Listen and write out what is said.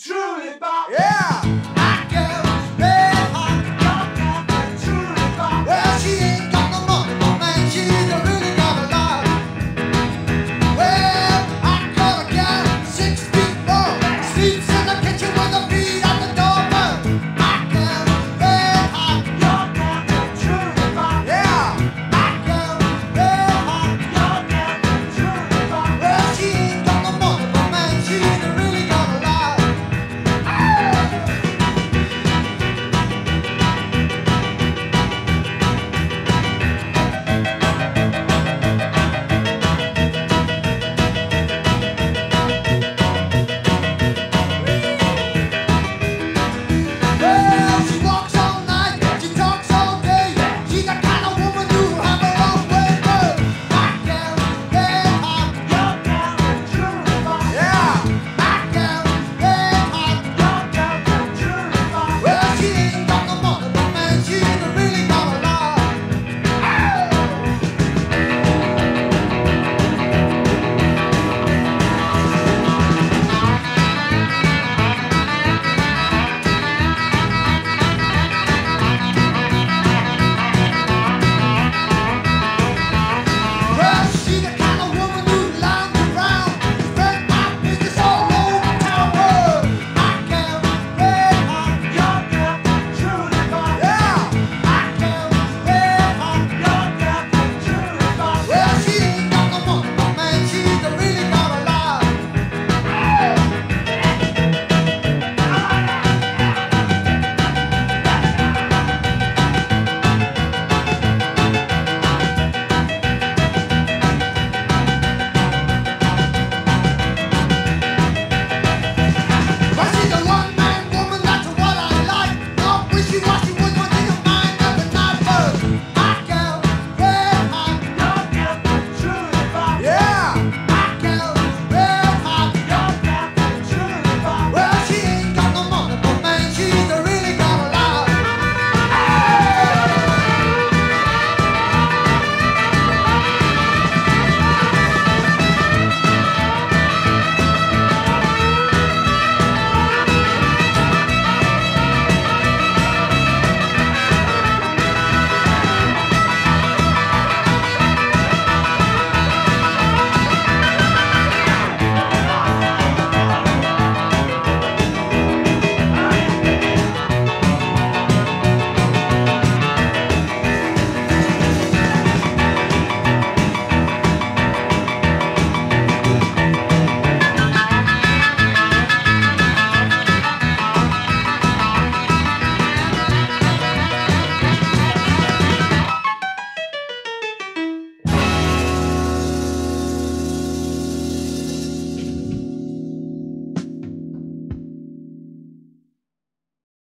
truly pop. Yeah.